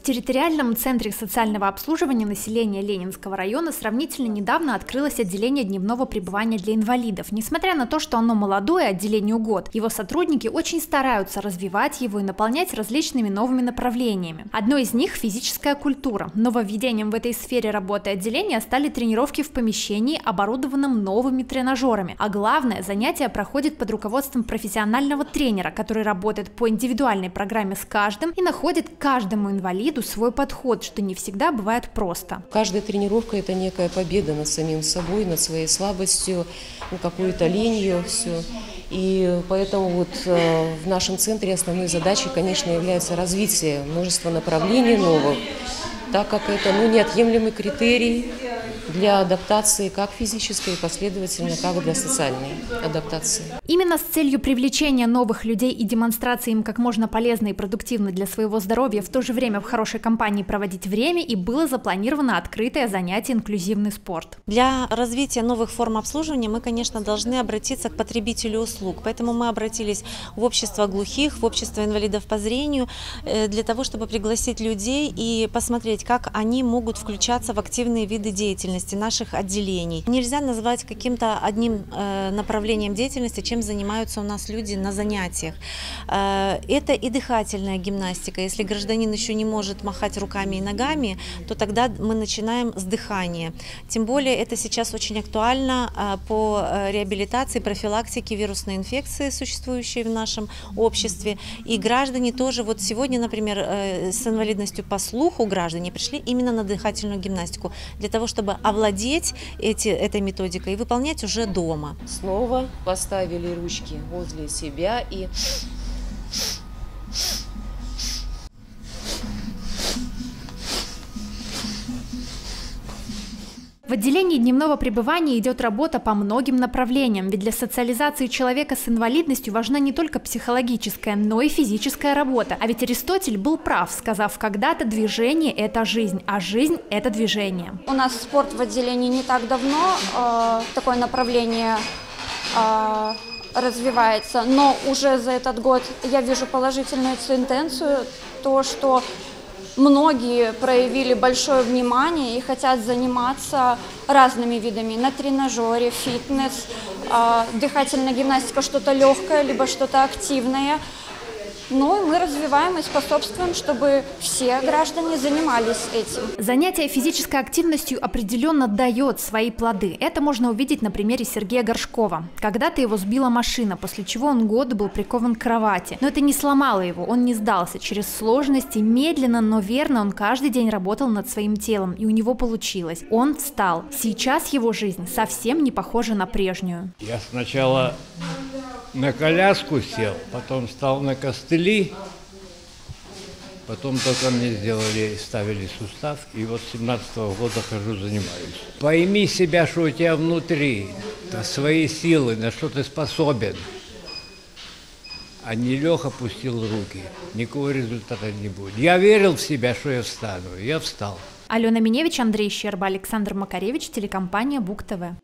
В территориальном центре социального обслуживания населения Ленинского района сравнительно недавно открылось отделение дневного пребывания для инвалидов. Несмотря на то, что оно молодое, отделению год, его сотрудники очень стараются развивать его и наполнять различными новыми направлениями. Одно из них – физическая культура. Нововведением в этой сфере работы отделения стали тренировки в помещении, оборудованном новыми тренажерами. А главное, занятие проходит под руководством профессионального тренера, который работает по индивидуальной программе с каждым и находит каждому инвалиду свой подход, что не всегда бывает просто. Каждая тренировка – это некая победа над самим собой, над своей слабостью, какую-то ленью, все. И поэтому вот в нашем центре основной задачей, конечно, является развитие множества направлений новых, так как это неотъемлемый критерий для адаптации как физической, последовательно, как для социальной адаптации. Именно с целью привлечения новых людей и демонстрации им как можно полезно и продуктивно для своего здоровья, в то же время в хорошей компании проводить время, и было запланировано открытое занятие «Инклюзивный спорт». Для развития новых форм обслуживания мы, конечно, должны обратиться к потребителю услуг. Поэтому мы обратились в общество глухих, в общество инвалидов по зрению, для того, чтобы пригласить людей и посмотреть, как они могут включаться в активные виды деятельности наших отделений. Нельзя назвать каким-то одним направлением деятельности, чем занимаются у нас люди на занятиях. Это и дыхательная гимнастика. Если гражданин еще не может махать руками и ногами, то тогда мы начинаем с дыхания. Тем более это сейчас очень актуально по реабилитации, профилактике вирусной инфекции, существующей в нашем обществе. И граждане тоже, вот сегодня, например, с инвалидностью по слуху граждане пришли именно на дыхательную гимнастику, для того, чтобы овладеть этой методикой и выполнять уже дома. Снова поставили ручки возле себя и... В отделении дневного пребывания идет работа по многим направлениям, ведь для социализации человека с инвалидностью важна не только психологическая, но и физическая работа. А ведь Аристотель был прав, сказав когда-то: движение – это жизнь, а жизнь – это движение. У нас спорт в отделении не так давно, такое направление развивается, но уже за этот год я вижу положительную тенденцию, то, что многие проявили большое внимание и хотят заниматься разными видами: на тренажере, фитнес, дыхательная гимнастика, что-то легкое, либо что-то активное. Ну и мы развиваем и способствуем, чтобы все граждане занимались этим. Занятие физической активностью определенно дает свои плоды. Это можно увидеть на примере Сергея Горшкова. Когда-то его сбила машина, после чего он год был прикован к кровати. Но это не сломало его, он не сдался. Через сложности, медленно, но верно, он каждый день работал над своим телом, и у него получилось. Он встал. Сейчас его жизнь совсем не похожа на прежнюю. Я сначала на коляску сел, потом встал на костыли, потом только мне сделали, ставили сустав, и вот с 17-го года хожу, занимаюсь. Пойми себя, что у тебя внутри, свои силы, на что ты способен. А не Леха опустил руки, никакого результата не будет. Я верил в себя, что я встану, я встал. Алена Миневич, Андрей Щерба, Александр Макаревич, телекомпания Буг-ТВ.